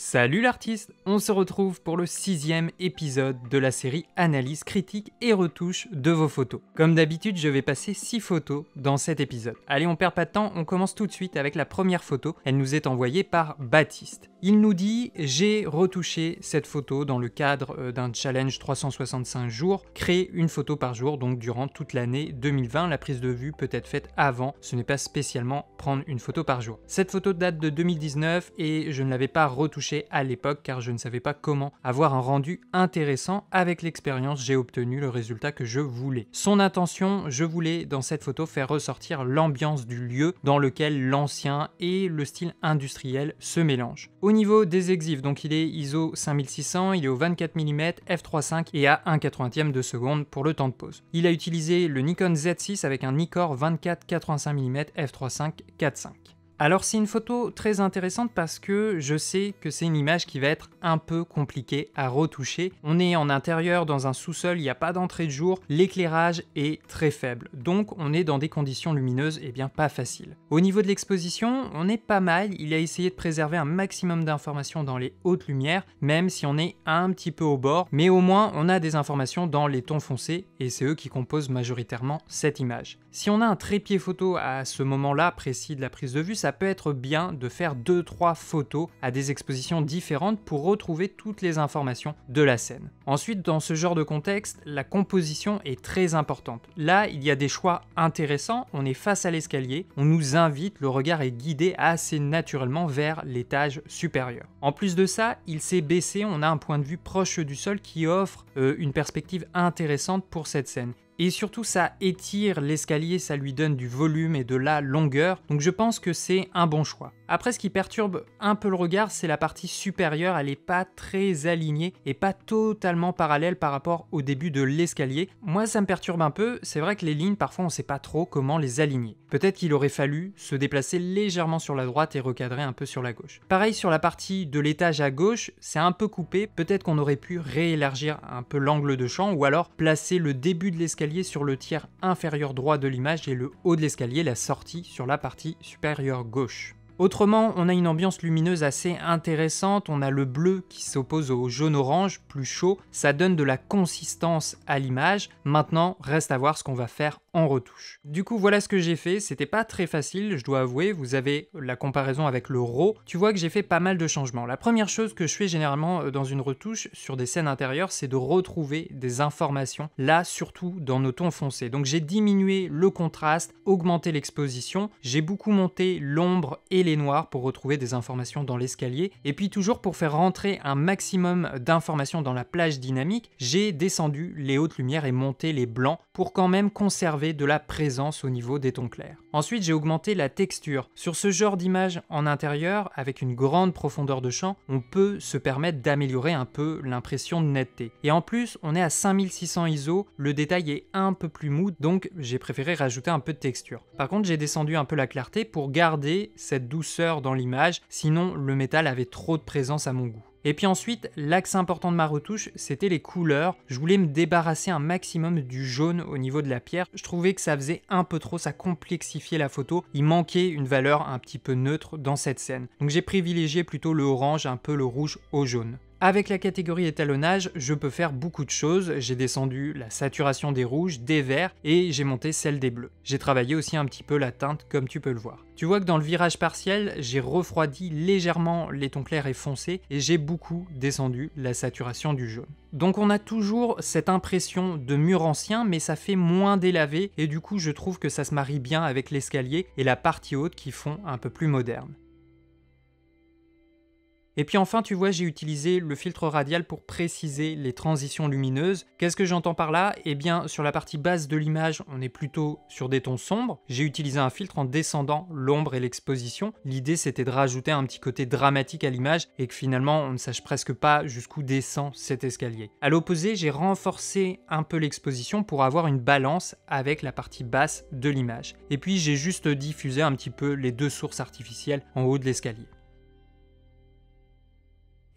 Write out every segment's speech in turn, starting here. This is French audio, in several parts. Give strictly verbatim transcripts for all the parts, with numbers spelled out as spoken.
Salut l'artiste, on se retrouve pour le sixième épisode de la série analyse, critique et retouche de vos photos. Comme d'habitude, je vais passer six photos dans cet épisode. Allez, on perd pas de temps, on commence tout de suite avec la première photo. Elle nous est envoyée par Baptiste. Il nous dit « J'ai retouché cette photo dans le cadre d'un challenge trois cent soixante-cinq jours, créer une photo par jour, donc durant toute l'année deux mille vingt. La prise de vue peut être faite avant, ce n'est pas spécialement prendre une photo par jour. Cette photo date de deux mille dix-neuf et je ne l'avais pas retouchée à l'époque car je ne savais pas comment avoir un rendu intéressant. Avec l'expérience, j'ai obtenu le résultat que je voulais. Son intention, je voulais dans cette photo faire ressortir l'ambiance du lieu dans lequel l'ancien et le style industriel se mélangent. Au niveau des exifs, donc il est I S O cinq mille six cents, il est au vingt-quatre millimètres, f trois point cinq et à un quatre-vingtième de seconde pour le temps de pause. Il a utilisé le Nikon Z six avec un Nikkor vingt-quatre quatre-vingt-cinq millimètres, f trois point cinq quatre point cinq. Alors c'est une photo très intéressante parce que je sais que c'est une image qui va être un peu compliquée à retoucher. On est en intérieur dans un sous-sol, il n'y a pas d'entrée de jour, l'éclairage est très faible. Donc on est dans des conditions lumineuses et bien pas faciles. Au niveau de l'exposition, on est pas mal. Il a essayé de préserver un maximum d'informations dans les hautes lumières, même si on est un petit peu au bord. Mais au moins on a des informations dans les tons foncés et c'est eux qui composent majoritairement cette image. Si on a un trépied photo à ce moment-là précis de la prise de vue, ça Ça peut être bien de faire deux trois photos à des expositions différentes pour retrouver toutes les informations de la scène. Ensuite, dans ce genre de contexte, la composition est très importante. Là, il y a des choix intéressants, on est face à l'escalier, on nous invite, le regard est guidé assez naturellement vers l'étage supérieur. En plus de ça, il s'est baissé, on a un point de vue proche du sol qui offre euh, une perspective intéressante pour cette scène. Et surtout, ça étire l'escalier, ça lui donne du volume et de la longueur, donc je pense que c'est un bon choix. Après, ce qui perturbe un peu le regard, c'est la partie supérieure, elle n'est pas très alignée et pas totalement parallèle par rapport au début de l'escalier. Moi, ça me perturbe un peu, c'est vrai que les lignes, parfois, on ne sait pas trop comment les aligner. Peut-être qu'il aurait fallu se déplacer légèrement sur la droite et recadrer un peu sur la gauche. Pareil, sur la partie de l'étage à gauche, c'est un peu coupé, peut-être qu'on aurait pu réélargir un peu l'angle de champ ou alors placer le début de l'escalier sur le tiers inférieur droit de l'image et le haut de l'escalier, la sortie, sur la partie supérieure gauche. Autrement, on a une ambiance lumineuse assez intéressante, on a le bleu qui s'oppose au jaune-orange, plus chaud, ça donne de la consistance à l'image. Maintenant, reste à voir ce qu'on va faire en retouche. Du coup, voilà ce que j'ai fait, c'était pas très facile, je dois avouer, vous avez la comparaison avec le RAW, tu vois que j'ai fait pas mal de changements. La première chose que je fais généralement dans une retouche sur des scènes intérieures, c'est de retrouver des informations, là surtout dans nos tons foncés. Donc j'ai diminué le contraste, augmenté l'exposition, j'ai beaucoup monté l'ombre et les noir pour retrouver des informations dans l'escalier et puis toujours pour faire rentrer un maximum d'informations dans la plage dynamique, j'ai descendu les hautes lumières et monté les blancs pour quand même conserver de la présence au niveau des tons clairs. Ensuite, j'ai augmenté la texture. Sur ce genre d'image en intérieur, avec une grande profondeur de champ, on peut se permettre d'améliorer un peu l'impression de netteté. Et en plus, on est à cinq mille six cents I S O, le détail est un peu plus mou, donc j'ai préféré rajouter un peu de texture. Par contre, j'ai descendu un peu la clarté pour garder cette douceur dans l'image, sinon le métal avait trop de présence à mon goût. Et puis ensuite, l'axe important de ma retouche, c'était les couleurs. Je voulais me débarrasser un maximum du jaune au niveau de la pierre. Je trouvais que ça faisait un peu trop, ça complexifiait la photo. Il manquait une valeur un petit peu neutre dans cette scène. Donc j'ai privilégié plutôt le orange, un peu le rouge au jaune. Avec la catégorie étalonnage, je peux faire beaucoup de choses. J'ai descendu la saturation des rouges, des verts et j'ai monté celle des bleus. J'ai travaillé aussi un petit peu la teinte comme tu peux le voir. Tu vois que dans le virage partiel, j'ai refroidi légèrement les tons clairs et foncés et j'ai beaucoup descendu la saturation du jaune. Donc on a toujours cette impression de mur ancien, mais ça fait moins délavé et du coup je trouve que ça se marie bien avec l'escalier et la partie haute qui font un peu plus moderne. Et puis enfin, tu vois, j'ai utilisé le filtre radial pour préciser les transitions lumineuses. Qu'est-ce que j'entends par là? Eh bien, sur la partie basse de l'image, on est plutôt sur des tons sombres. J'ai utilisé un filtre en descendant l'ombre et l'exposition. L'idée, c'était de rajouter un petit côté dramatique à l'image et que finalement, on ne sache presque pas jusqu'où descend cet escalier. À l'opposé, j'ai renforcé un peu l'exposition pour avoir une balance avec la partie basse de l'image. Et puis, j'ai juste diffusé un petit peu les deux sources artificielles en haut de l'escalier.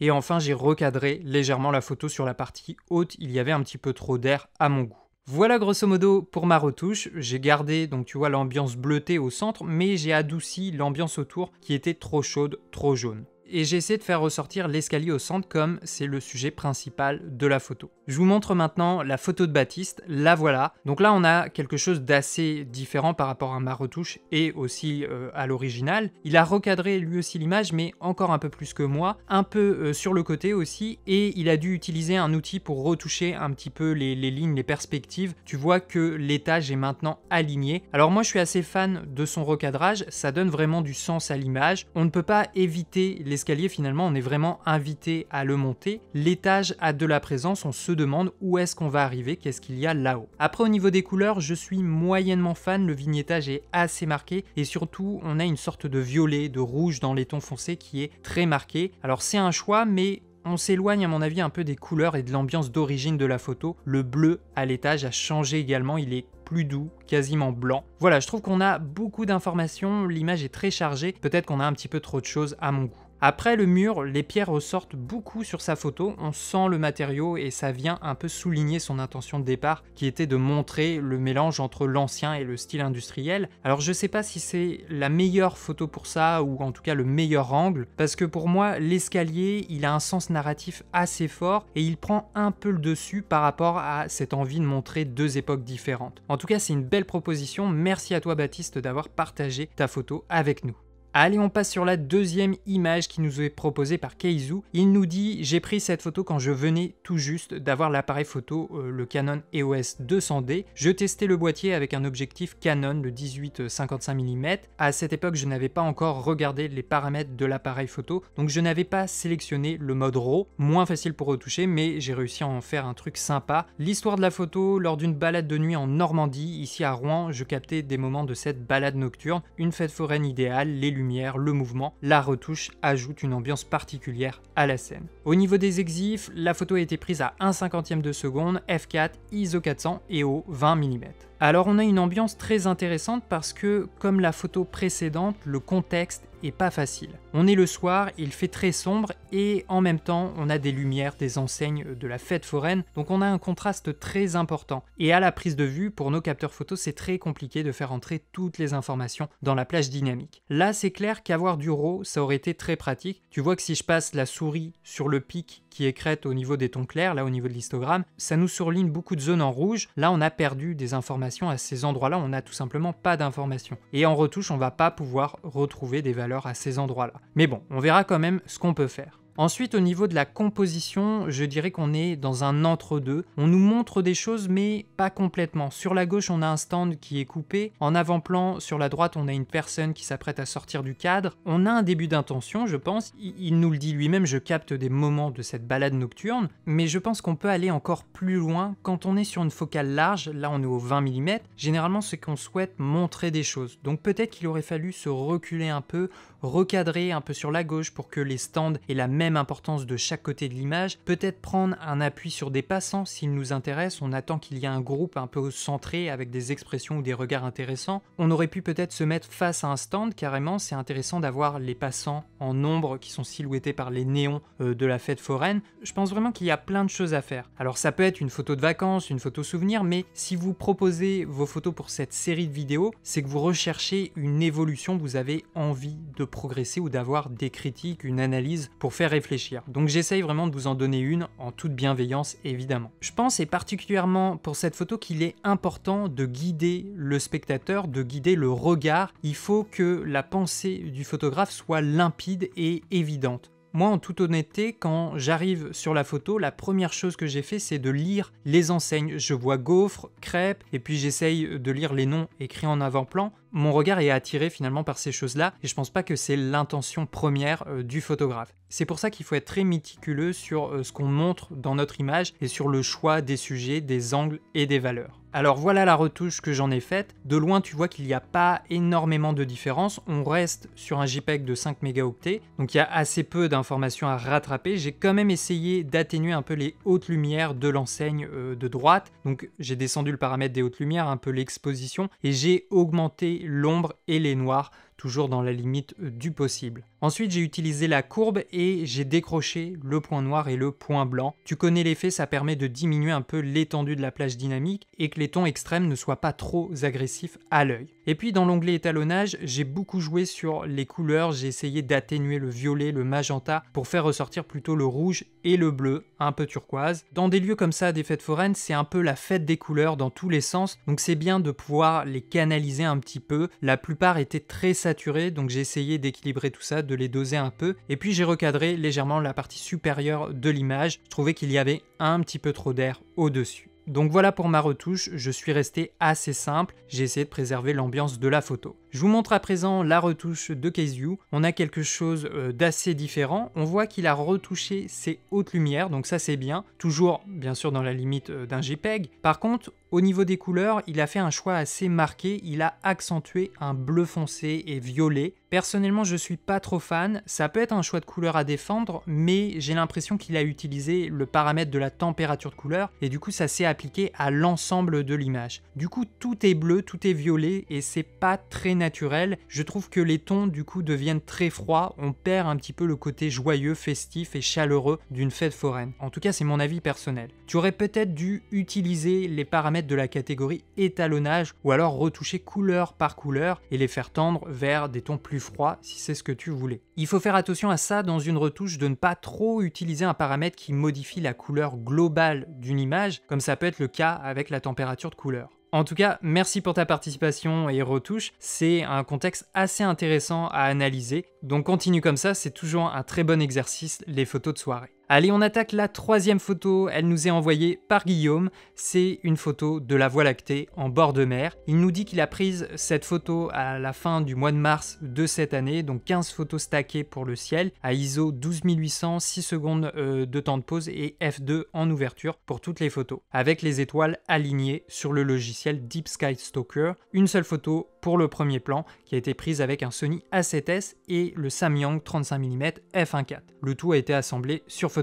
Et enfin, j'ai recadré légèrement la photo sur la partie haute, il y avait un petit peu trop d'air à mon goût. Voilà grosso modo pour ma retouche, j'ai gardé donc tu vois l'ambiance bleutée au centre, mais j'ai adouci l'ambiance autour qui était trop chaude, trop jaune. et j'ai essayé de faire ressortir l'escalier au centre comme c'est le sujet principal de la photo. Je vous montre maintenant la photo de Baptiste, la voilà. Donc là on a quelque chose d'assez différent par rapport à ma retouche et aussi euh, à l'original. Il a recadré lui aussi l'image mais encore un peu plus que moi, un peu euh, sur le côté aussi, et il a dû utiliser un outil pour retoucher un petit peu les, les lignes, les perspectives. Tu vois que l'étage est maintenant aligné. Alors moi je suis assez fan de son recadrage, ça donne vraiment du sens à l'image. On ne peut pas éviter l'escalier finalement, on est vraiment invité à le monter. L'étage a de la présence, on se demande où est-ce qu'on va arriver, qu'est-ce qu'il y a là-haut. Après au niveau des couleurs, je suis moyennement fan, le vignettage est assez marqué et surtout on a une sorte de violet, de rouge dans les tons foncés qui est très marqué. Alors c'est un choix mais on s'éloigne à mon avis un peu des couleurs et de l'ambiance d'origine de la photo. Le bleu à l'étage a changé également, il est plus doux, quasiment blanc. Voilà, je trouve qu'on a beaucoup d'informations, l'image est très chargée, peut-être qu'on a un petit peu trop de choses à mon goût. Après le mur, les pierres ressortent beaucoup sur sa photo, on sent le matériau et ça vient un peu souligner son intention de départ qui était de montrer le mélange entre l'ancien et le style industriel. Alors je sais pas si c'est la meilleure photo pour ça ou en tout cas le meilleur angle, parce que pour moi l'escalier il a un sens narratif assez fort et il prend un peu le dessus par rapport à cette envie de montrer deux époques différentes. En tout cas c'est une belle proposition, merci à toi Baptiste d'avoir partagé ta photo avec nous. Allez, on passe sur la deuxième image qui nous est proposée par Kaizyu. Il nous dit « J'ai pris cette photo quand je venais tout juste d'avoir l'appareil photo, euh, le Canon E O S deux cents D. Je testais le boîtier avec un objectif Canon, le dix-huit cinquante-cinq millimètres. À cette époque, je n'avais pas encore regardé les paramètres de l'appareil photo, donc je n'avais pas sélectionné le mode RAW. Moins facile pour retoucher, mais j'ai réussi à en faire un truc sympa. L'histoire de la photo, lors d'une balade de nuit en Normandie, ici à Rouen, je captais des moments de cette balade nocturne, une fête foraine idéale, les lumière, le mouvement, la retouche ajoute une ambiance particulière à la scène. Au niveau des exifs, la photo a été prise à un cinquantième de seconde, f quatre, I S O quatre cents et au vingt millimètres. Alors on a une ambiance très intéressante parce que, comme la photo précédente, le contexte est pas facile. On est le soir, il fait très sombre et en même temps on a des lumières, des enseignes de la fête foraine, donc on a un contraste très important. Et à la prise de vue, pour nos capteurs photo, c'est très compliqué de faire entrer toutes les informations dans la plage dynamique. Là c'est clair qu'avoir du RAW, ça aurait été très pratique. Tu vois que si je passe la souris sur le pic qui écrète au niveau des tons clairs, là au niveau de l'histogramme, ça nous surligne beaucoup de zones en rouge. Là on a perdu des informations. À ces endroits-là, on n'a tout simplement pas d'informations. Et en retouche, on va pas pouvoir retrouver des valeurs à ces endroits-là. Mais bon, on verra quand même ce qu'on peut faire. Ensuite, au niveau de la composition, je dirais qu'on est dans un entre-deux. On nous montre des choses, mais pas complètement. Sur la gauche, on a un stand qui est coupé. En avant-plan, sur la droite, on a une personne qui s'apprête à sortir du cadre. On a un début d'intention, je pense. Il nous le dit lui-même, je capte des moments de cette balade nocturne. Mais je pense qu'on peut aller encore plus loin. Quand on est sur une focale large, là on est au vingt millimètres, généralement c'est qu'on souhaite montrer des choses. Donc peut-être qu'il aurait fallu se reculer un peu, recadrer un peu sur la gauche pour que les stands aient la même Même importance de chaque côté de l'image, peut-être prendre un appui sur des passants s'il nous intéresse, on attend qu'il y ait un groupe un peu centré avec des expressions ou des regards intéressants. On aurait pu peut-être se mettre face à un stand carrément, c'est intéressant d'avoir les passants en nombre qui sont silhouettés par les néons euh, de la fête foraine. Je pense vraiment qu'il y a plein de choses à faire. Alors ça peut être une photo de vacances, une photo souvenir, mais si vous proposez vos photos pour cette série de vidéos, c'est que vous recherchez une évolution, vous avez envie de progresser ou d'avoir des critiques, une analyse pour faire réfléchir. Donc j'essaye vraiment de vous en donner une en toute bienveillance évidemment. Je pense et particulièrement pour cette photo qu'il est important de guider le spectateur, de guider le regard. Il faut que la pensée du photographe soit limpide et évidente. Moi, en toute honnêteté, quand j'arrive sur la photo, la première chose que j'ai fait, c'est de lire les enseignes. Je vois gaufres, crêpes, et puis j'essaye de lire les noms écrits en avant-plan. Mon regard est attiré finalement par ces choses-là, et je pense pas que c'est l'intention première euh, du photographe. C'est pour ça qu'il faut être très méticuleux sur euh, ce qu'on montre dans notre image, et sur le choix des sujets, des angles et des valeurs. Alors voilà la retouche que j'en ai faite. De loin, tu vois qu'il n'y a pas énormément de différence. On reste sur un JPEG de cinq mégaoctets, donc il y a assez peu d'informations à rattraper. J'ai quand même essayé d'atténuer un peu les hautes lumières de l'enseigne euh, de droite. Donc j'ai descendu le paramètre des hautes lumières, un peu l'exposition, et j'ai augmenté l'ombre et les noirs, toujours dans la limite du possible. Ensuite, j'ai utilisé la courbe et j'ai décroché le point noir et le point blanc. Tu connais l'effet, ça permet de diminuer un peu l'étendue de la plage dynamique et que les tons extrêmes ne soient pas trop agressifs à l'œil. Et puis dans l'onglet étalonnage, j'ai beaucoup joué sur les couleurs, j'ai essayé d'atténuer le violet, le magenta pour faire ressortir plutôt le rouge et le bleu, un peu turquoise. Dans des lieux comme ça, des fêtes foraines, c'est un peu la fête des couleurs dans tous les sens, donc c'est bien de pouvoir les canaliser un petit peu. La plupart étaient très saturés, donc j'ai essayé d'équilibrer tout ça, de les doser un peu, et puis j'ai recadré légèrement la partie supérieure de l'image. Je trouvais qu'il y avait un petit peu trop d'air au-dessus. Donc voilà pour ma retouche, je suis resté assez simple, j'ai essayé de préserver l'ambiance de la photo. Je vous montre à présent la retouche de Kaizyu. On a quelque chose d'assez différent, on voit qu'il a retouché ses hautes lumières, donc ça c'est bien, toujours bien sûr dans la limite d'un JPEG. Par contre, au niveau des couleurs, il a fait un choix assez marqué, il a accentué un bleu foncé et violet. Personnellement, je suis pas trop fan, ça peut être un choix de couleur à défendre, mais j'ai l'impression qu'il a utilisé le paramètre de la température de couleur et du coup ça s'est appliqué à l'ensemble de l'image. Du coup, tout est bleu, tout est violet et c'est pas très naturel. Je trouve que les tons du coup deviennent très froids, on perd un petit peu le côté joyeux, festif et chaleureux d'une fête foraine. En tout cas, c'est mon avis personnel. Tu aurais peut-être dû utiliser les paramètres de la catégorie étalonnage ou alors retoucher couleur par couleur et les faire tendre vers des tons plus froids si c'est ce que tu voulais. Il faut faire attention à ça dans une retouche, de ne pas trop utiliser un paramètre qui modifie la couleur globale d'une image comme ça peut être le cas avec la température de couleur. En tout cas, merci pour ta participation et retouche, c'est un contexte assez intéressant à analyser, donc continue comme ça, c'est toujours un très bon exercice les photos de soirée. Allez, on attaque la troisième photo, elle nous est envoyée par Guillaume, c'est une photo de la Voie lactée en bord de mer. Il nous dit qu'il a prise cette photo à la fin du mois de mars de cette année, donc quinze photos stackées pour le ciel, à I S O douze mille huit cents, six secondes de temps de pause et F deux en ouverture pour toutes les photos, avec les étoiles alignées sur le logiciel Deep Sky Stacker. Une seule photo pour le premier plan qui a été prise avec un Sony A sept S et le Samyang trente-cinq millimètres f un point quatre. Le tout a été assemblé sur Photoshop.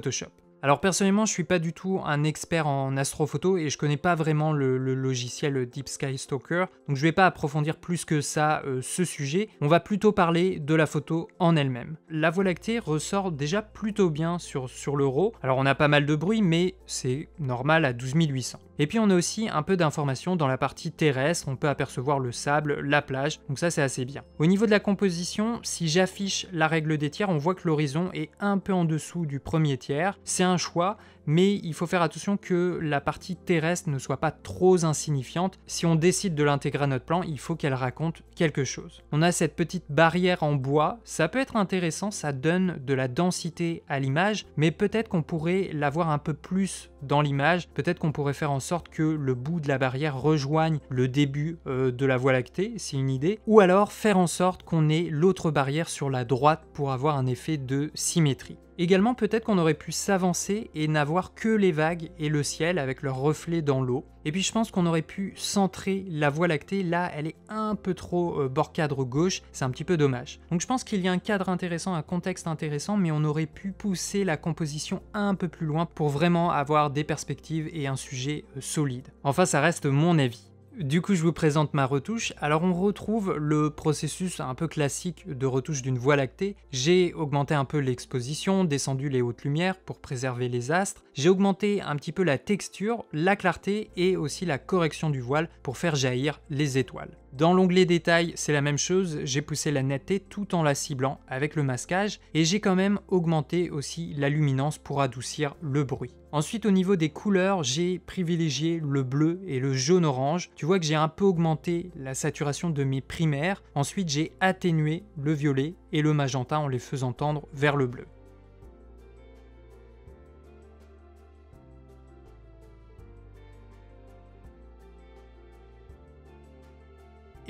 Alors personnellement, je suis pas du tout un expert en astrophoto et je connais pas vraiment le, le logiciel Deep Sky Stacker, donc je vais pas approfondir plus que ça euh, ce sujet. On va plutôt parler de la photo en elle-même. La Voie lactée ressort déjà plutôt bien sur, sur le RAW. Alors on a pas mal de bruit, mais c'est normal à douze mille huit cents. Et puis on a aussi un peu d'informations dans la partie terrestre, on peut apercevoir le sable, la plage, donc ça c'est assez bien. Au niveau de la composition, si j'affiche la règle des tiers, on voit que l'horizon est un peu en dessous du premier tiers. C'est un choix, mais il faut faire attention que la partie terrestre ne soit pas trop insignifiante. Si on décide de l'intégrer à notre plan, il faut qu'elle raconte quelque chose. On a cette petite barrière en bois, ça peut être intéressant, ça donne de la densité à l'image, mais peut-être qu'on pourrait l'avoir un peu plus dans l'image, peut-être qu'on pourrait faire en sorte que le bout de la barrière rejoigne le début euh, de la Voie lactée, c'est une idée, ou alors faire en sorte qu'on ait l'autre barrière sur la droite pour avoir un effet de symétrie. Également, peut-être qu'on aurait pu s'avancer et n'avoir que les vagues et le ciel avec leurs reflets dans l'eau. Et puis je pense qu'on aurait pu centrer la Voie lactée, là elle est un peu trop euh, bord cadre gauche, c'est un petit peu dommage. Donc je pense qu'il y a un cadre intéressant, un contexte intéressant, mais on aurait pu pousser la composition un peu plus loin pour vraiment avoir des perspectives et un sujet euh, solide. Enfin, ça reste mon avis. Du coup, je vous présente ma retouche. Alors on retrouve le processus un peu classique de retouche d'une Voie lactée. J'ai augmenté un peu l'exposition, descendu les hautes lumières pour préserver les astres. J'ai augmenté un petit peu la texture, la clarté et aussi la correction du voile pour faire jaillir les étoiles. Dans l'onglet détails, c'est la même chose, j'ai poussé la netteté tout en la ciblant avec le masquage et j'ai quand même augmenté aussi la luminance pour adoucir le bruit. Ensuite, au niveau des couleurs, j'ai privilégié le bleu et le jaune-orange. Tu vois que j'ai un peu augmenté la saturation de mes primaires. Ensuite, j'ai atténué le violet et le magenta en les faisant tendre vers le bleu.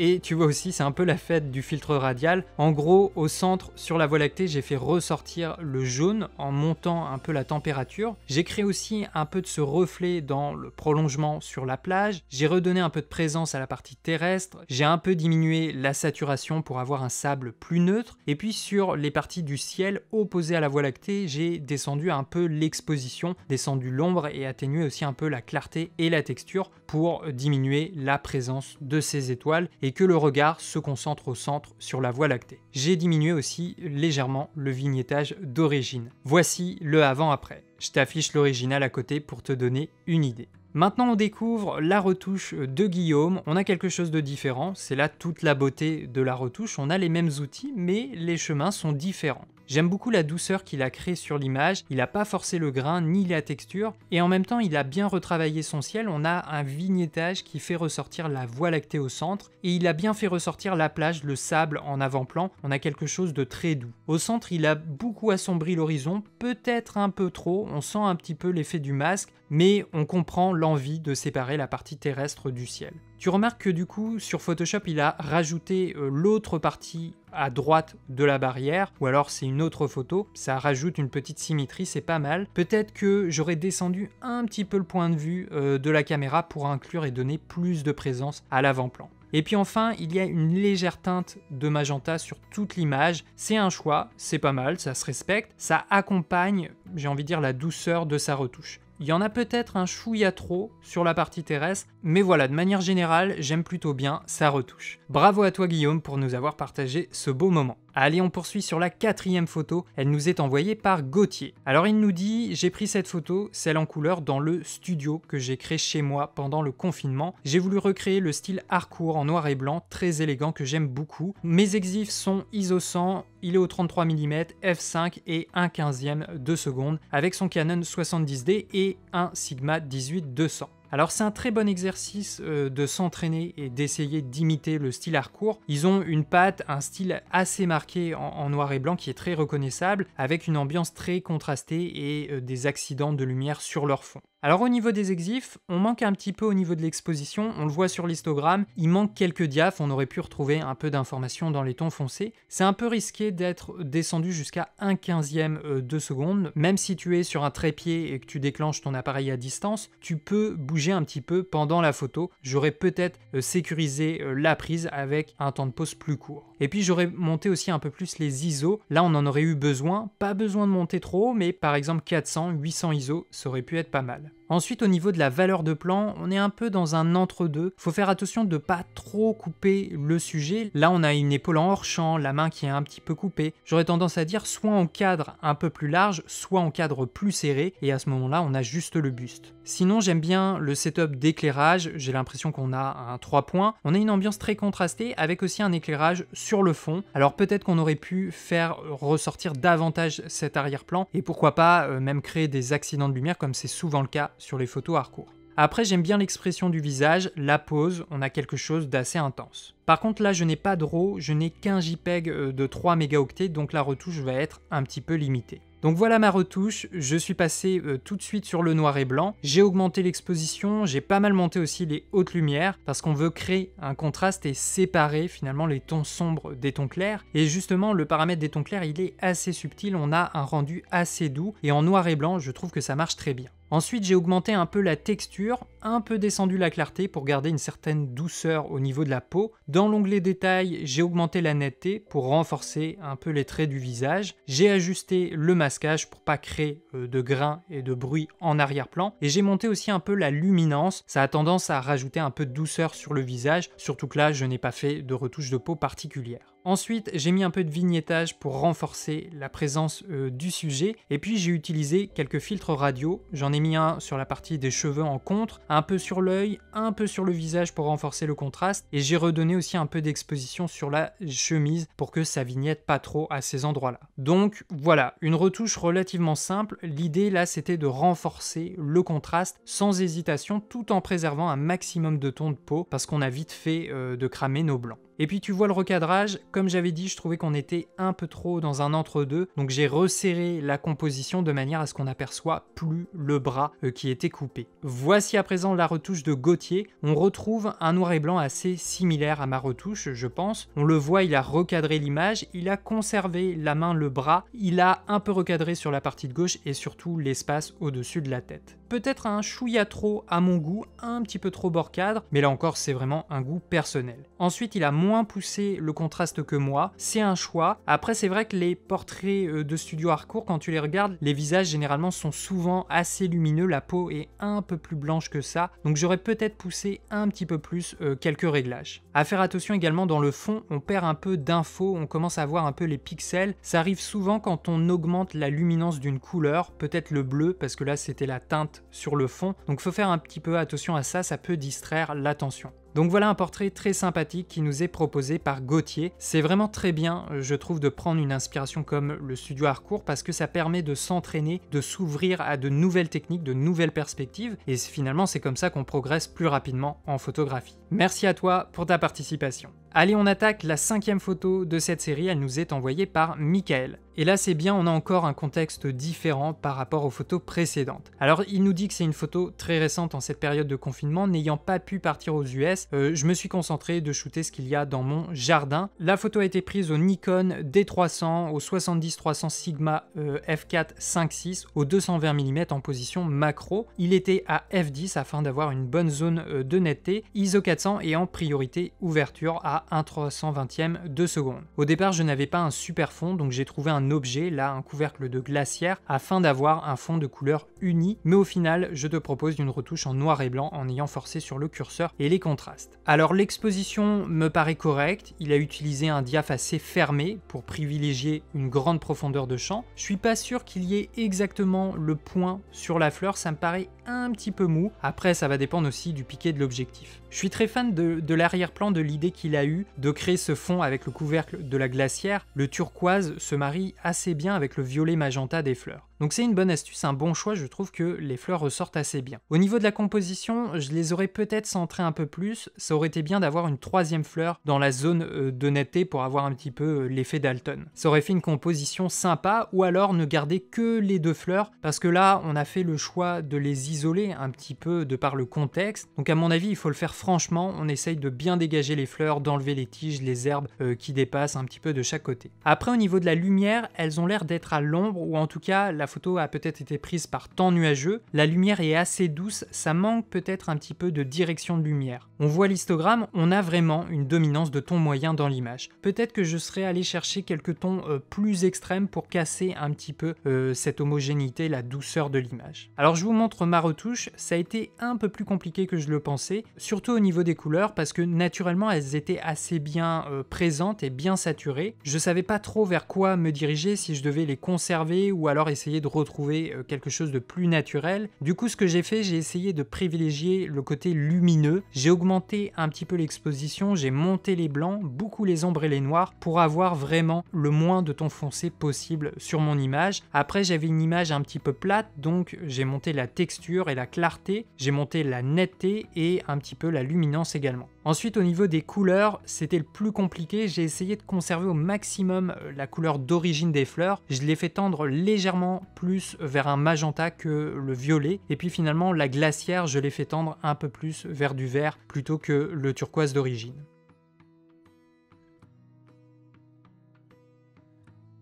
Et tu vois aussi, c'est un peu la fête du filtre radial. En gros, au centre, sur la Voie lactée, j'ai fait ressortir le jaune en montant un peu la température. J'ai créé aussi un peu de ce reflet dans le prolongement sur la plage. J'ai redonné un peu de présence à la partie terrestre. J'ai un peu diminué la saturation pour avoir un sable plus neutre. Et puis sur les parties du ciel opposées à la Voie lactée, j'ai descendu un peu l'exposition, descendu l'ombre et atténué aussi un peu la clarté et la texture pour diminuer la présence de ces étoiles. Et et que le regard se concentre au centre sur la Voie lactée. J'ai diminué aussi légèrement le vignettage d'origine. Voici le avant-après. Je t'affiche l'original à côté pour te donner une idée. Maintenant on découvre la retouche de Guillaume, on a quelque chose de différent, c'est là toute la beauté de la retouche, on a les mêmes outils mais les chemins sont différents. J'aime beaucoup la douceur qu'il a créée sur l'image, il n'a pas forcé le grain ni la texture et en même temps il a bien retravaillé son ciel, on a un vignettage qui fait ressortir la Voie lactée au centre et il a bien fait ressortir la plage, le sable en avant-plan, on a quelque chose de très doux. Au centre il a beaucoup assombri l'horizon, peut-être un peu trop, on sent un petit peu l'effet du masque mais on comprend l'envie de séparer la partie terrestre du ciel. Tu remarques que du coup sur Photoshop il a rajouté euh, l'autre partie à droite de la barrière, ou alors c'est une autre photo, ça rajoute une petite symétrie, c'est pas mal. Peut-être que j'aurais descendu un petit peu le point de vue euh, de la caméra pour inclure et donner plus de présence à l'avant-plan. Et puis enfin, il y a une légère teinte de magenta sur toute l'image. C'est un choix, c'est pas mal, ça se respecte, ça accompagne, j'ai envie de dire, la douceur de sa retouche. Il y en a peut-être un chouïa trop sur la partie terrestre, mais voilà, de manière générale, j'aime plutôt bien sa retouche. Bravo à toi Guillaume pour nous avoir partagé ce beau moment. Allez, on poursuit sur la quatrième photo, elle nous est envoyée par Gauthier. Alors il nous dit, j'ai pris cette photo, celle en couleur, dans le studio que j'ai créé chez moi pendant le confinement. J'ai voulu recréer le style Harcourt en noir et blanc, très élégant, que j'aime beaucoup. Mes exifs sont I S O cent, il est au trente-trois millimètres, f cinq et un quinzième de seconde, avec son Canon soixante-dix D et un Sigma dix-huit deux cents. Alors c'est un très bon exercice euh, de s'entraîner et d'essayer d'imiter le style Harcourt. Ils ont une patte, un style assez marqué en, en noir et blanc qui est très reconnaissable, avec une ambiance très contrastée et euh, des accidents de lumière sur leur fond. Alors au niveau des exifs, on manque un petit peu au niveau de l'exposition, on le voit sur l'histogramme, il manque quelques diaphs, on aurait pu retrouver un peu d'informations dans les tons foncés. C'est un peu risqué d'être descendu jusqu'à un quinzième de seconde, même si tu es sur un trépied et que tu déclenches ton appareil à distance, tu peux bouger un petit peu pendant la photo. J'aurais peut-être sécurisé la prise avec un temps de pause plus court. Et puis j'aurais monté aussi un peu plus les I S O, là on en aurait eu besoin, pas besoin de monter trop haut, mais par exemple quatre cents, huit cents I S O, ça aurait pu être pas mal. Ensuite, au niveau de la valeur de plan, on est un peu dans un entre-deux. Faut faire attention de pas trop couper le sujet. Là, on a une épaule en hors-champ, la main qui est un petit peu coupée. J'aurais tendance à dire soit on cadre un peu plus large, soit on cadre plus serré, et à ce moment-là, on a juste le buste. Sinon, j'aime bien le setup d'éclairage. J'ai l'impression qu'on a un trois points. On a une ambiance très contrastée, avec aussi un éclairage sur le fond. Alors peut-être qu'on aurait pu faire ressortir davantage cet arrière-plan, et pourquoi pas euh, même créer des accidents de lumière, comme c'est souvent le cas sur les photos Harcourt. Après, j'aime bien l'expression du visage, la pose, on a quelque chose d'assez intense. Par contre là, je n'ai pas de RAW, je n'ai qu'un JPEG de trois mégaoctets, donc la retouche va être un petit peu limitée. Donc voilà ma retouche, je suis passé euh, tout de suite sur le noir et blanc, j'ai augmenté l'exposition, j'ai pas mal monté aussi les hautes lumières parce qu'on veut créer un contraste et séparer finalement les tons sombres des tons clairs. Et justement le paramètre des tons clairs il est assez subtil, on a un rendu assez doux et en noir et blanc je trouve que ça marche très bien. Ensuite j'ai augmenté un peu la texture, un peu descendu la clarté pour garder une certaine douceur au niveau de la peau. Dans l'onglet détails, j'ai augmenté la netteté pour renforcer un peu les traits du visage. J'ai ajusté le masquage pour pas créer de grains et de bruit en arrière-plan. Et j'ai monté aussi un peu la luminance, ça a tendance à rajouter un peu de douceur sur le visage, surtout que là je n'ai pas fait de retouche de peau particulière. Ensuite, j'ai mis un peu de vignettage pour renforcer la présence euh, du sujet. Et puis j'ai utilisé quelques filtres radio. J'en ai mis un sur la partie des cheveux en contre, un peu sur l'œil, un peu sur le visage pour renforcer le contraste. Et j'ai redonné aussi un peu d'exposition sur la chemise pour que ça vignette pas trop à ces endroits-là. Donc voilà, une retouche relativement simple. L'idée là, c'était de renforcer le contraste sans hésitation tout en préservant un maximum de ton de peau parce qu'on a vite fait euh, de cramer nos blancs. Et puis tu vois le recadrage, comme j'avais dit, je trouvais qu'on était un peu trop dans un entre-deux, donc j'ai resserré la composition de manière à ce qu'on aperçoit plus le bras qui était coupé. Voici à présent la retouche de Gauthier, on retrouve un noir et blanc assez similaire à ma retouche, je pense. On le voit, il a recadré l'image, il a conservé la main, le bras, il a un peu recadré sur la partie de gauche et surtout l'espace au-dessus de la tête. Peut-être un chouïa trop à mon goût, un petit peu trop bord cadre, mais là encore c'est vraiment un goût personnel. Ensuite il a monté moins poussé le contraste que moi, c'est un choix. Après c'est vrai que les portraits de studio Harcourt, quand tu les regardes, les visages généralement sont souvent assez lumineux, la peau est un peu plus blanche que ça, donc j'aurais peut-être poussé un petit peu plus euh, quelques réglages. À faire attention également dans le fond, on perd un peu d'infos, on commence à voir un peu les pixels, ça arrive souvent quand on augmente la luminance d'une couleur, peut-être le bleu parce que là c'était la teinte sur le fond, donc faut faire un petit peu attention à ça, ça peut distraire l'attention. Donc voilà un portrait très sympathique qui nous est proposé par Gauthier. C'est vraiment très bien, je trouve, de prendre une inspiration comme le studio Harcourt parce que ça permet de s'entraîner, de s'ouvrir à de nouvelles techniques, de nouvelles perspectives, et finalement c'est comme ça qu'on progresse plus rapidement en photographie. Merci à toi pour ta participation. Allez, on attaque la cinquième photo de cette série, elle nous est envoyée par Mickaël. Et là c'est bien, on a encore un contexte différent par rapport aux photos précédentes. Alors il nous dit que c'est une photo très récente en cette période de confinement, n'ayant pas pu partir aux U S, euh, je me suis concentré de shooter ce qu'il y a dans mon jardin. La photo a été prise au Nikon D trois cents, au soixante-dix trois cents Sigma euh, F quatre cinq six, au deux cent vingt millimètres en position macro. Il était à F dix afin d'avoir une bonne zone euh, de netteté, I S O quatre cents et en priorité ouverture à un trois cent vingtième de seconde. Au départ je n'avais pas un super fond, donc j'ai trouvé un objet, là un couvercle de glacière, afin d'avoir un fond de couleur uni, mais au final je te propose une retouche en noir et blanc en ayant forcé sur le curseur et les contrastes. Alors l'exposition me paraît correcte, il a utilisé un diaph assez fermé pour privilégier une grande profondeur de champ. Je suis pas sûr qu'il y ait exactement le point sur la fleur, ça me paraît un petit peu mou, après ça va dépendre aussi du piqué de l'objectif. Je suis très fan de, de l'arrière-plan, de l'idée qu'il a eu de créer ce fond avec le couvercle de la glacière, le turquoise se marie assez bien avec le violet magenta des fleurs. Donc c'est une bonne astuce, un bon choix, je trouve que les fleurs ressortent assez bien. Au niveau de la composition, je les aurais peut-être centrées un peu plus, ça aurait été bien d'avoir une troisième fleur dans la zone de netteté pour avoir un petit peu l'effet Dalton. Ça aurait fait une composition sympa, ou alors ne garder que les deux fleurs, parce que là on a fait le choix de les isoler un petit peu de par le contexte, donc à mon avis il faut le faire franchement, on essaye de bien dégager les fleurs, d'enlever les tiges, les herbes euh, qui dépassent un petit peu de chaque côté. Après au niveau de la lumière, elles ont l'air d'être à l'ombre, ou en tout cas la La photo a peut-être été prise par temps nuageux, la lumière est assez douce, ça manque peut-être un petit peu de direction de lumière. On voit l'histogramme, on a vraiment une dominance de ton moyen dans l'image. Peut-être que je serais allé chercher quelques tons euh, plus extrêmes pour casser un petit peu euh, cette homogénéité, la douceur de l'image. Alors je vous montre ma retouche, ça a été un peu plus compliqué que je le pensais, surtout au niveau des couleurs parce que naturellement elles étaient assez bien euh, présentes et bien saturées. Je savais pas trop vers quoi me diriger, si je devais les conserver ou alors essayer de retrouver quelque chose de plus naturel. Du coup ce que j'ai fait, j'ai essayé de privilégier le côté lumineux, j'ai augmenté un petit peu l'exposition, j'ai monté les blancs, beaucoup les ombres et les noirs pour avoir vraiment le moins de ton foncé possible sur mon image. Après j'avais une image un petit peu plate, donc j'ai monté la texture et la clarté, j'ai monté la netteté et un petit peu la luminance également. Ensuite au niveau des couleurs, c'était le plus compliqué, j'ai essayé de conserver au maximum la couleur d'origine des fleurs, je l'ai fait tendre légèrement plus vers un magenta que le violet, et puis finalement la glacière je l'ai fait tendre un peu plus vers du vert plutôt que le turquoise d'origine.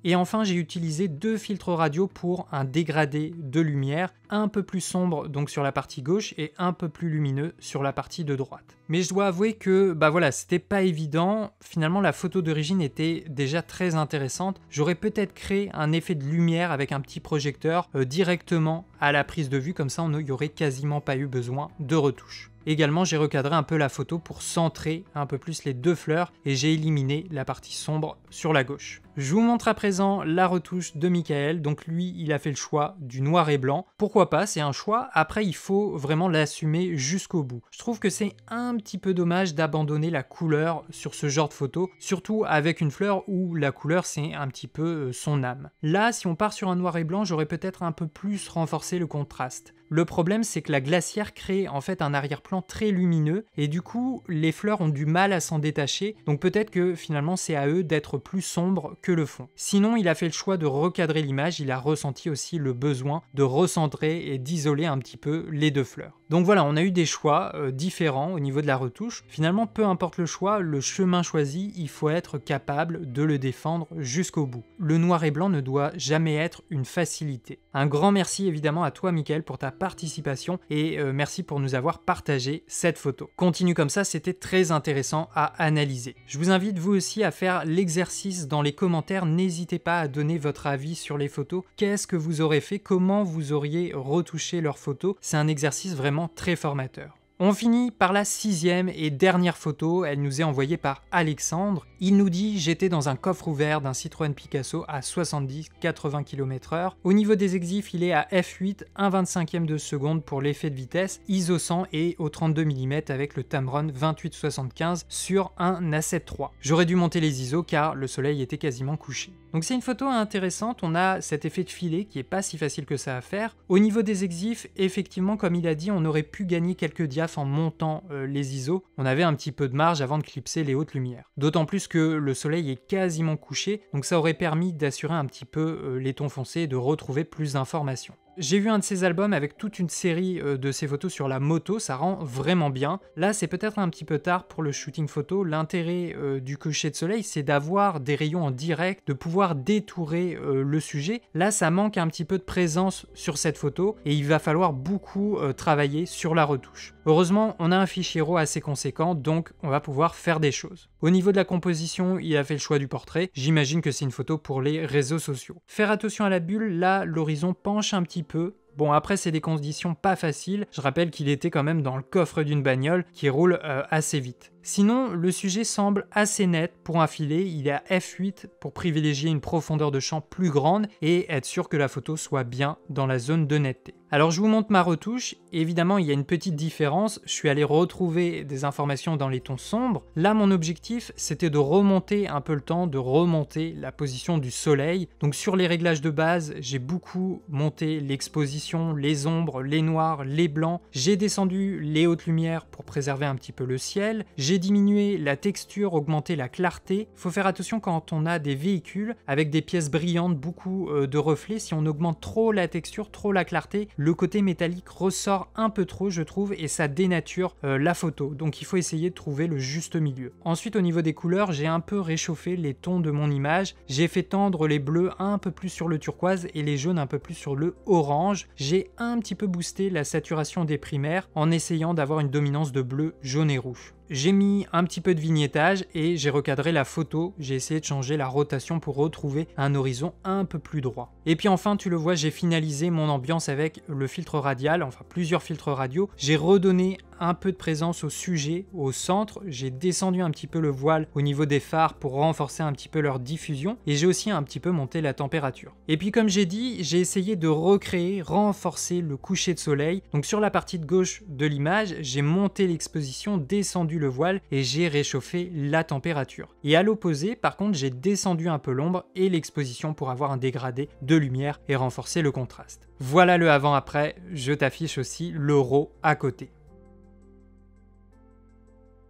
Et enfin j'ai utilisé deux filtres radio pour un dégradé de lumière, un peu plus sombre donc sur la partie gauche et un peu plus lumineux sur la partie de droite. Mais je dois avouer que bah voilà, c'était pas évident, finalement la photo d'origine était déjà très intéressante, j'aurais peut-être créé un effet de lumière avec un petit projecteur euh, directement à la prise de vue, comme ça on n'y aurait quasiment pas eu besoin de retouches. Également j'ai recadré un peu la photo pour centrer un peu plus les deux fleurs et j'ai éliminé la partie sombre sur la gauche. Je vous montre à présent la retouche de Mickaël, donc lui il a fait le choix du noir et blanc, pourquoi pas, c'est un choix, après il faut vraiment l'assumer jusqu'au bout. Je trouve que c'est un petit peu dommage d'abandonner la couleur sur ce genre de photo, surtout avec une fleur où la couleur c'est un petit peu son âme. Là si on part sur un noir et blanc j'aurais peut-être un peu plus renforcé le contraste. Le problème c'est que la glacière crée en fait un arrière-plan très lumineux et du coup les fleurs ont du mal à s'en détacher, donc peut-être que finalement c'est à eux d'être plus sombres que le fond. Sinon il a fait le choix de recadrer l'image, il a ressenti aussi le besoin de recentrer et d'isoler un petit peu les deux fleurs. Donc voilà, on a eu des choix euh, différents au niveau de la retouche. Finalement, peu importe le choix, le chemin choisi, il faut être capable de le défendre jusqu'au bout. Le noir et blanc ne doit jamais être une facilité. Un grand merci évidemment à toi Mickaël pour ta participation et euh, merci pour nous avoir partagé cette photo. Continue comme ça, c'était très intéressant à analyser. Je vous invite vous aussi à faire l'exercice dans les commentaires. N'hésitez pas à donner votre avis sur les photos. Qu'est-ce que vous aurez fait? Comment vous auriez retouché leurs photos? C'est un exercice vraiment très formateur. On finit par la sixième et dernière photo, elle nous est envoyée par Alexandre. Il nous dit « J'étais dans un coffre ouvert d'un Citroën Picasso à soixante-dix à quatre-vingts kilomètres heure. Au niveau des exifs, il est à f huit, un vingt-cinquième de seconde pour l'effet de vitesse, I S O cent et au trente-deux millimètres avec le Tamron vingt-huit soixante-quinze sur un A sept trois. J'aurais dû monter les I S O car le soleil était quasiment couché. » Donc c'est une photo intéressante, on a cet effet de filet qui est pas si facile que ça à faire. Au niveau des exifs, effectivement, comme il a dit, on aurait pu gagner quelques diapos en montant euh, les I S O, on avait un petit peu de marge avant de clipser les hautes lumières. D'autant plus que le soleil est quasiment couché, donc ça aurait permis d'assurer un petit peu euh, les tons foncés et de retrouver plus d'informations. J'ai vu un de ses albums avec toute une série de ses photos sur la moto, ça rend vraiment bien. Là, c'est peut-être un petit peu tard pour le shooting photo. L'intérêt euh, du coucher de soleil, c'est d'avoir des rayons en direct, de pouvoir détourer euh, le sujet. Là, ça manque un petit peu de présence sur cette photo et il va falloir beaucoup euh, travailler sur la retouche. Heureusement, on a un fichier RAW assez conséquent, donc on va pouvoir faire des choses. Au niveau de la composition, il a fait le choix du portrait. J'imagine que c'est une photo pour les réseaux sociaux. Faire attention à la bulle, là, l'horizon penche un petit peu. peu. Bon, après c'est des conditions pas faciles, je rappelle qu'il était quand même dans le coffre d'une bagnole qui roule euh, assez vite. Sinon, le sujet semble assez net pour un filet, il est à f huit pour privilégier une profondeur de champ plus grande et être sûr que la photo soit bien dans la zone de netteté. Alors je vous montre ma retouche, évidemment il y a une petite différence, je suis allé retrouver des informations dans les tons sombres. Là mon objectif c'était de remonter un peu le temps, de remonter la position du soleil. Donc sur les réglages de base, j'ai beaucoup monté l'exposition, les ombres, les noirs, les blancs. J'ai descendu les hautes lumières pour préserver un petit peu le ciel. J'ai diminué la texture, augmenté la clarté. Faut faire attention quand on a des véhicules avec des pièces brillantes, beaucoup de reflets. Si on augmente trop la texture, trop la clarté, le côté métallique ressort un peu trop, je trouve, et ça dénature euh, la photo. Donc il faut essayer de trouver le juste milieu. Ensuite, au niveau des couleurs, j'ai un peu réchauffé les tons de mon image. J'ai fait tendre les bleus un peu plus sur le turquoise et les jaunes un peu plus sur le orange. J'ai un petit peu boosté la saturation des primaires en essayant d'avoir une dominance de bleu, jaune et rouge. J'ai mis un petit peu de vignettage et j'ai recadré la photo, j'ai essayé de changer la rotation pour retrouver un horizon un peu plus droit. Et puis enfin, tu le vois, j'ai finalisé mon ambiance avec le filtre radial, enfin plusieurs filtres radio. J'ai redonné un peu de présence au sujet, au centre, j'ai descendu un petit peu le voile au niveau des phares pour renforcer un petit peu leur diffusion et j'ai aussi un petit peu monté la température. Et puis comme j'ai dit, j'ai essayé de recréer, renforcer le coucher de soleil. Donc sur la partie de gauche de l'image, j'ai monté l'exposition, descendu le voile et j'ai réchauffé la température. Et à l'opposé, par contre, j'ai descendu un peu l'ombre et l'exposition pour avoir un dégradé de lumière et renforcer le contraste. Voilà le avant-après, je t'affiche aussi le RAW à côté.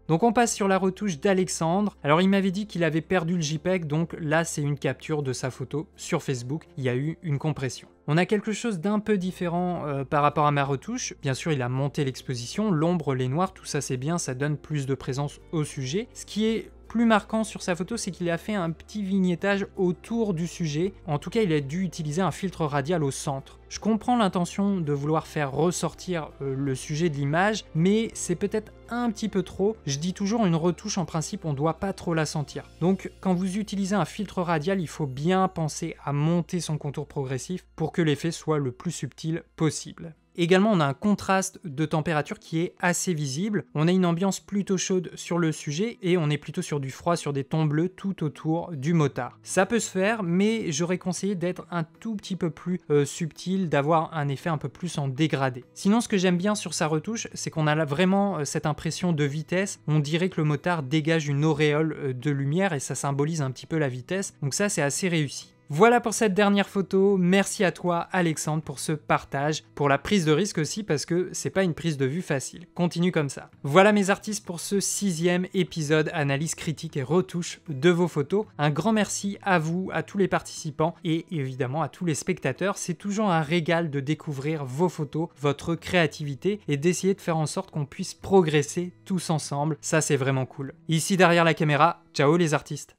Donc on passe sur la retouche d'Alexandre. Alors il m'avait dit qu'il avait perdu le JPEG, donc là c'est une capture de sa photo sur Facebook, il y a eu une compression. On a quelque chose d'un peu différent euh, par rapport à ma retouche. Bien sûr, il a monté l'exposition, l'ombre, les noirs, tout ça c'est bien, ça donne plus de présence au sujet. Ce qui est plus marquant sur sa photo, c'est qu'il a fait un petit vignettage autour du sujet. En tout cas, il a dû utiliser un filtre radial au centre. Je comprends l'intention de vouloir faire ressortir euh, le sujet de l'image, mais c'est peut-être un petit peu trop. Je dis toujours, une retouche en principe, on ne doit pas trop la sentir. Donc quand vous utilisez un filtre radial, il faut bien penser à monter son contour progressif pour que l'effet soit le plus subtil possible. Également, on a un contraste de température qui est assez visible. On a une ambiance plutôt chaude sur le sujet et on est plutôt sur du froid, sur des tons bleus tout autour du motard. Ça peut se faire, mais j'aurais conseillé d'être un tout petit peu plus euh, subtil, d'avoir un effet un peu plus en dégradé. Sinon, ce que j'aime bien sur sa retouche, c'est qu'on a vraiment euh, cette impression de vitesse. On dirait que le motard dégage une auréole euh, de lumière et ça symbolise un petit peu la vitesse. Donc ça, c'est assez réussi. Voilà pour cette dernière photo, merci à toi Alexandre pour ce partage, pour la prise de risque aussi parce que c'est pas une prise de vue facile, continue comme ça. Voilà mes artistes pour ce sixième épisode analyse critique et retouche de vos photos. Un grand merci à vous, à tous les participants et évidemment à tous les spectateurs, c'est toujours un régal de découvrir vos photos, votre créativité et d'essayer de faire en sorte qu'on puisse progresser tous ensemble, ça c'est vraiment cool. Ici derrière la caméra, ciao les artistes.